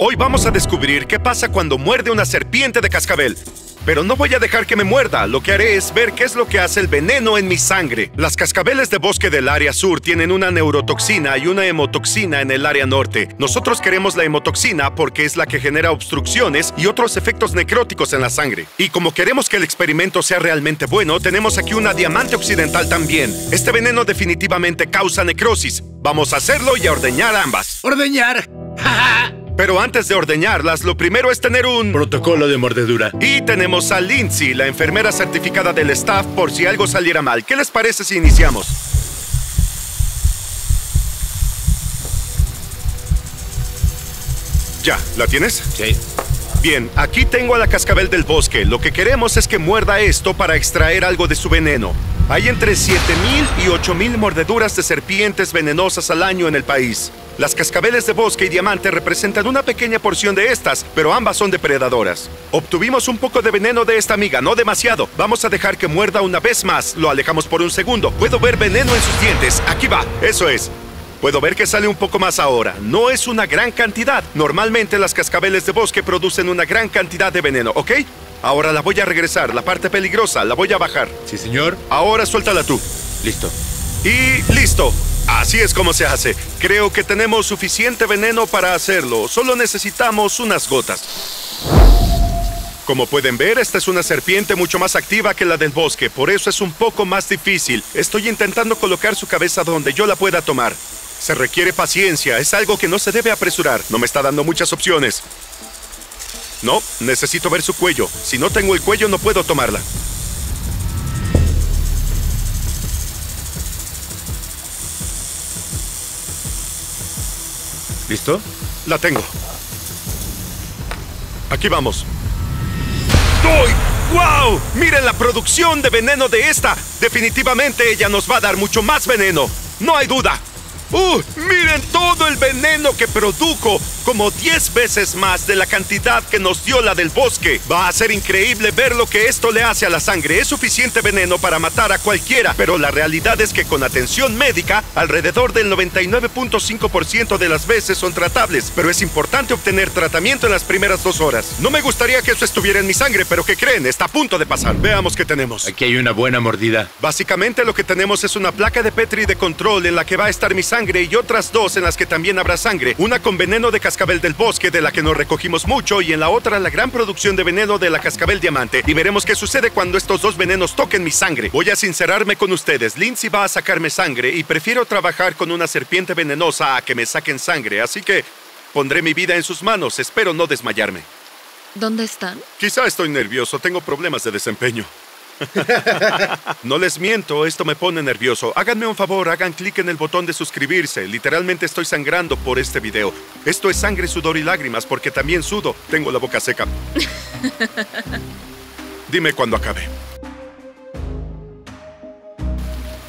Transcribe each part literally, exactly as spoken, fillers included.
Hoy vamos a descubrir qué pasa cuando muerde una serpiente de cascabel. Pero no voy a dejar que me muerda, lo que haré es ver qué es lo que hace el veneno en mi sangre. Las cascabeles de bosque del área sur tienen una neurotoxina y una hemotoxina en el área norte. Nosotros queremos la hemotoxina porque es la que genera obstrucciones y otros efectos necróticos en la sangre. Y como queremos que el experimento sea realmente bueno, tenemos aquí una diamante occidental también. Este veneno definitivamente causa necrosis. Vamos a hacerlo y a ordeñar ambas. ¿Ordeñar? ¡Ja, ja! Pero antes de ordeñarlas, lo primero es tener un protocolo de mordedura. Y tenemos a Lindsay, la enfermera certificada del staff, por si algo saliera mal. ¿Qué les parece si iniciamos? ¿Ya? ¿La tienes? Sí. Bien, aquí tengo a la cascabel del bosque. Lo que queremos es que muerda esto para extraer algo de su veneno. Hay entre siete mil y ocho mil mordeduras de serpientes venenosas al año en el país. Las cascabeles de bosque y diamante representan una pequeña porción de estas, pero ambas son depredadoras. Obtuvimos un poco de veneno de esta amiga, no demasiado. Vamos a dejar que muerda una vez más. Lo alejamos por un segundo. Puedo ver veneno en sus dientes. Aquí va. Eso es. Puedo ver que sale un poco más ahora. No es una gran cantidad. Normalmente las cascabeles de bosque producen una gran cantidad de veneno, ¿ok? Ahora la voy a regresar. La parte peligrosa la voy a bajar. Sí, señor. Ahora suéltala tú. Listo. Y listo. Así es como se hace. Creo que tenemos suficiente veneno para hacerlo. Solo necesitamos unas gotas. Como pueden ver, esta es una serpiente mucho más activa que la del bosque. Por eso es un poco más difícil. Estoy intentando colocar su cabeza donde yo la pueda tomar. Se requiere paciencia. Es algo que no se debe apresurar. No me está dando muchas opciones. No, necesito ver su cuello. Si no tengo el cuello, no puedo tomarla. ¿Listo? La tengo. Aquí vamos. ¡Doy! ¡Wow! ¡Miren la producción de veneno de esta! Definitivamente ella nos va a dar mucho más veneno. ¡No hay duda! ¡Uh! ¡Miren todo el veneno que produjo! Como diez veces más de la cantidad que nos dio la del bosque. Va a ser increíble ver lo que esto le hace a la sangre. Es suficiente veneno para matar a cualquiera, pero la realidad es que con atención médica, alrededor del noventa y nueve punto cinco por ciento de las veces son tratables, pero es importante obtener tratamiento en las primeras dos horas. No me gustaría que eso estuviera en mi sangre, pero ¿qué creen? Está a punto de pasar. Veamos qué tenemos. Aquí hay una buena mordida. Básicamente lo que tenemos es una placa de Petri de control en la que va a estar mi sangre y otras dos en las que también habrá sangre. Una con veneno de cascabel. Cascabel del bosque, de la que nos recogimos mucho, y en la otra la gran producción de veneno de la cascabel diamante. Y veremos qué sucede cuando estos dos venenos toquen mi sangre. Voy a sincerarme con ustedes. Lindsay va a sacarme sangre y prefiero trabajar con una serpiente venenosa a que me saquen sangre. Así que pondré mi vida en sus manos. Espero no desmayarme. ¿Dónde están? Quizá estoy nervioso. Tengo problemas de desempeño. No les miento, esto me pone nervioso. Háganme un favor, hagan clic en el botón de suscribirse. Literalmente estoy sangrando por este video. Esto es sangre, sudor y lágrimas, porque también sudo. Tengo la boca seca. Dime cuando acabe.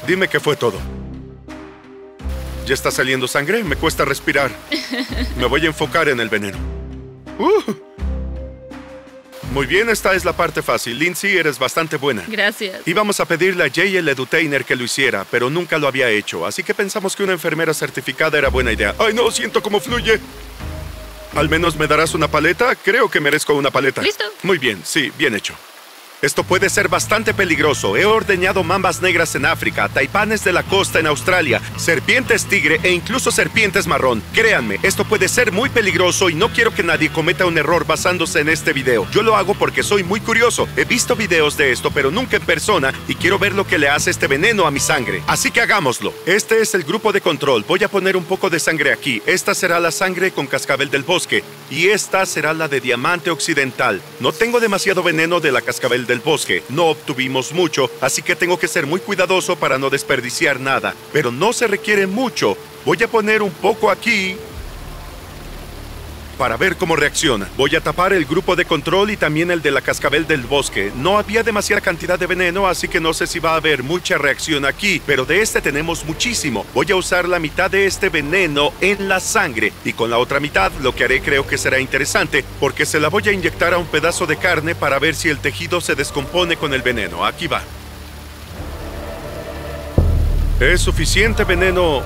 Dime que fue todo. ¿Ya está saliendo sangre? Me cuesta respirar. Me voy a enfocar en el veneno. ¡Uh! Muy bien, esta es la parte fácil. Lindsay, eres bastante buena. Gracias. Íbamos a pedirle a Jay, el edutainer, que lo hiciera, pero nunca lo había hecho, así que pensamos que una enfermera certificada era buena idea. ¡Ay, no! Siento cómo fluye. ¿Al menos me darás una paleta? Creo que merezco una paleta. ¿Listo? Muy bien, sí, bien hecho. Esto puede ser bastante peligroso. He ordeñado mambas negras en África, taipanes de la costa en Australia, serpientes tigre e incluso serpientes marrón. Créanme, esto puede ser muy peligroso y no quiero que nadie cometa un error basándose en este video. Yo lo hago porque soy muy curioso. He visto videos de esto, pero nunca en persona, y quiero ver lo que le hace este veneno a mi sangre. Así que hagámoslo. Este es el grupo de control. Voy a poner un poco de sangre aquí. Esta será la sangre con cascabel del bosque y esta será la de diamante occidental. No tengo demasiado veneno de la cascabel del bosque. del bosque. No obtuvimos mucho, así que tengo que ser muy cuidadoso para no desperdiciar nada. Pero no se requiere mucho. Voy a poner un poco aquí para ver cómo reacciona. Voy a tapar el grupo de control y también el de la cascabel del bosque. No había demasiada cantidad de veneno, así que no sé si va a haber mucha reacción aquí, pero de este tenemos muchísimo. Voy a usar la mitad de este veneno en la sangre y con la otra mitad lo que haré creo que será interesante, porque se la voy a inyectar a un pedazo de carne para ver si el tejido se descompone con el veneno. Aquí va. Es suficiente veneno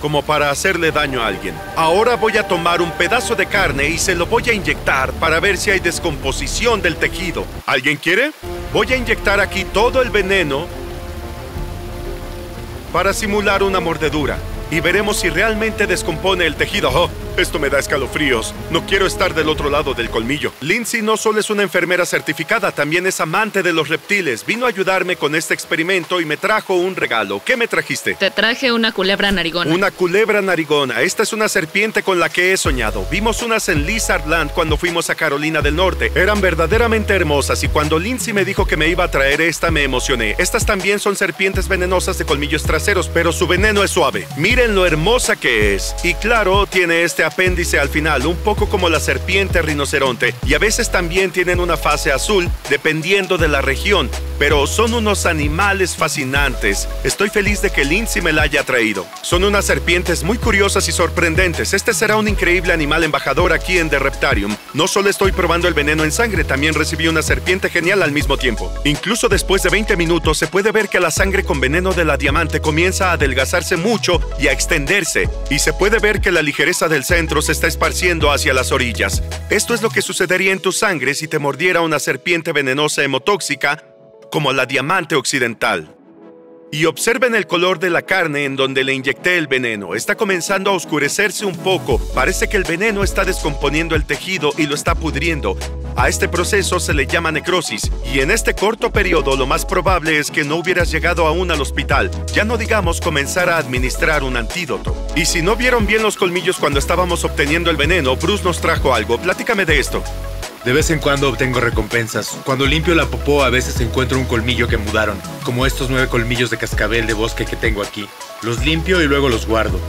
como para hacerle daño a alguien. Ahora voy a tomar un pedazo de carne y se lo voy a inyectar para ver si hay descomposición del tejido. ¿Alguien quiere? Voy a inyectar aquí todo el veneno para simular una mordedura y veremos si realmente descompone el tejido. ¡Oh! Esto me da escalofríos. No quiero estar del otro lado del colmillo. Lindsay no solo es una enfermera certificada, también es amante de los reptiles. Vino a ayudarme con este experimento y me trajo un regalo. ¿Qué me trajiste? Te traje una culebra narigona. Una culebra narigona. Esta es una serpiente con la que he soñado. Vimos unas en Lizard Land cuando fuimos a Carolina del Norte. Eran verdaderamente hermosas y cuando Lindsay me dijo que me iba a traer esta, me emocioné. Estas también son serpientes venenosas de colmillos traseros, pero su veneno es suave. Miren lo hermosa que es. Y claro, tiene este apéndice al final, un poco como la serpiente rinoceronte, y a veces también tienen una fase azul, dependiendo de la región, pero son unos animales fascinantes. Estoy feliz de que Lindsay me la haya traído. Son unas serpientes muy curiosas y sorprendentes. Este será un increíble animal embajador aquí en The Reptarium. No solo estoy probando el veneno en sangre, también recibí una serpiente genial al mismo tiempo. Incluso después de veinte minutos se puede ver que la sangre con veneno de la diamante comienza a adelgazarse mucho y a extenderse, y se puede ver que la ligereza del centro se está esparciendo hacia las orillas. Esto es lo que sucedería en tu sangre si te mordiera una serpiente venenosa hemotóxica como la diamante occidental. Y observen el color de la carne en donde le inyecté el veneno. Está comenzando a oscurecerse un poco. Parece que el veneno está descomponiendo el tejido y lo está pudriendo. A este proceso se le llama necrosis. Y en este corto periodo lo más probable es que no hubieras llegado aún al hospital. Ya no digamos comenzar a administrar un antídoto. Y si no vieron bien los colmillos cuando estábamos obteniendo el veneno, Bruce nos trajo algo. Platícame de esto. De vez en cuando obtengo recompensas. Cuando limpio la popó a veces encuentro un colmillo que mudaron, como estos nueve colmillos de cascabel de bosque que tengo aquí. Los limpio y luego los guardo.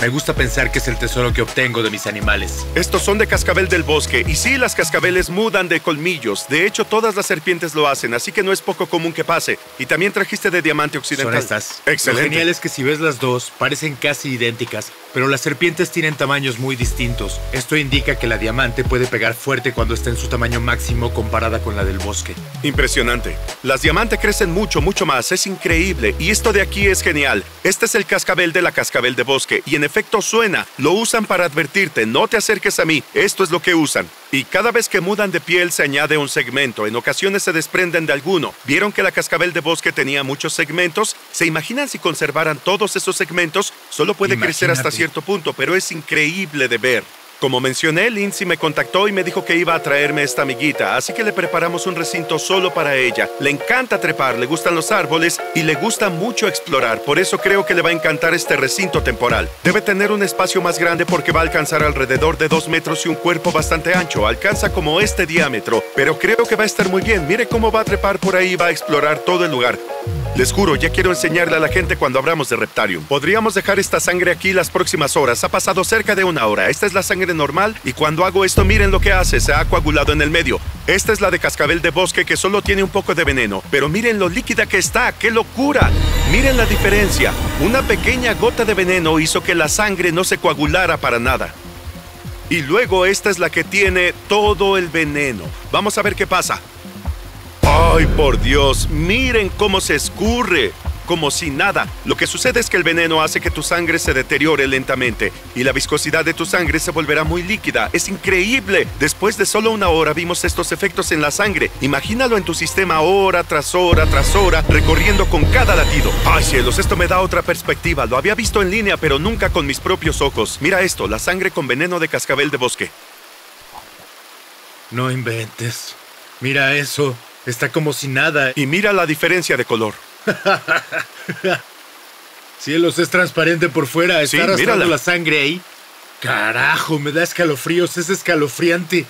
Me gusta pensar que es el tesoro que obtengo de mis animales. Estos son de cascabel del bosque, y sí, las cascabeles mudan de colmillos. De hecho, todas las serpientes lo hacen, así que no es poco común que pase. Y también trajiste de diamante occidental. Son estas. Excelente. Lo genial es que si ves las dos, parecen casi idénticas, pero las serpientes tienen tamaños muy distintos. Esto indica que la diamante puede pegar fuerte cuando está en su tamaño máximo comparada con la del bosque. Impresionante. Las diamantes crecen mucho, mucho más. Es increíble. Y esto de aquí es genial. Este es el cascabel de la cascabel de bosque, y en efecto suena, lo usan para advertirte, no te acerques a mí, esto es lo que usan. Y cada vez que mudan de piel se añade un segmento, en ocasiones se desprenden de alguno. ¿Vieron que la cascabel de bosque tenía muchos segmentos? ¿Se imaginan si conservaran todos esos segmentos? Solo puede Imagínate. crecer hasta cierto punto, pero es increíble de ver. Como mencioné, Lindsay me contactó y me dijo que iba a traerme esta amiguita, así que le preparamos un recinto solo para ella. Le encanta trepar, le gustan los árboles y le gusta mucho explorar, por eso creo que le va a encantar este recinto temporal. Debe tener un espacio más grande porque va a alcanzar alrededor de dos metros y un cuerpo bastante ancho, alcanza como este diámetro, pero creo que va a estar muy bien. Mire cómo va a trepar por ahí, va a explorar todo el lugar. Les juro, ya quiero enseñarle a la gente cuando hablamos de Reptarium. Podríamos dejar esta sangre aquí las próximas horas. Ha pasado cerca de una hora. Esta es la sangre normal y cuando hago esto, miren lo que hace. Se ha coagulado en el medio. Esta es la de cascabel de bosque que solo tiene un poco de veneno. Pero miren lo líquida que está. ¡Qué locura! Miren la diferencia. Una pequeña gota de veneno hizo que la sangre no se coagulara para nada. Y luego esta es la que tiene todo el veneno. Vamos a ver qué pasa. ¡Ay, por Dios! ¡Miren cómo se escurre! Como si nada. Lo que sucede es que el veneno hace que tu sangre se deteriore lentamente y la viscosidad de tu sangre se volverá muy líquida. ¡Es increíble! Después de solo una hora vimos estos efectos en la sangre. Imagínalo en tu sistema hora tras hora tras hora, recorriendo con cada latido. ¡Ay, cielos! Esto me da otra perspectiva. Lo había visto en línea, pero nunca con mis propios ojos. Mira esto, la sangre con veneno de cascabel de bosque. No inventes. Mira eso. Está como si nada. Y mira la diferencia de color. Cielos, es transparente por fuera. Está sí, arrastrando mírala. la sangre ahí. Carajo, me da escalofríos. Es escalofriante.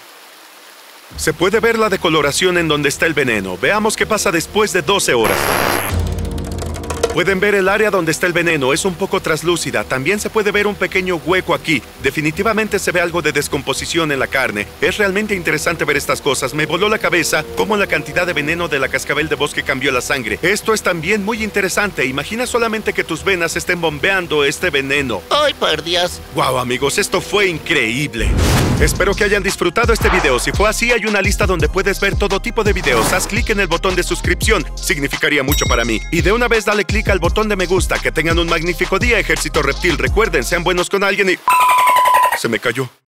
Se puede ver la decoloración en donde está el veneno. Veamos qué pasa después de doce horas. Pueden ver el área donde está el veneno, es un poco traslúcida. También se puede ver un pequeño hueco aquí. Definitivamente se ve algo de descomposición en la carne. Es realmente interesante ver estas cosas. Me voló la cabeza cómo la cantidad de veneno de la cascabel de bosque cambió la sangre. Esto es también muy interesante. Imagina solamente que tus venas estén bombeando este veneno. ¡Ay, por Dios! ¡Guau, amigos! Esto fue increíble. Espero que hayan disfrutado este video. Si fue así, hay una lista donde puedes ver todo tipo de videos. Haz clic en el botón de suscripción, significaría mucho para mí. Y de una vez dale clic al botón de me gusta. Que tengan un magnífico día, Ejército Reptil. Recuerden, sean buenos con alguien y... Se me cayó.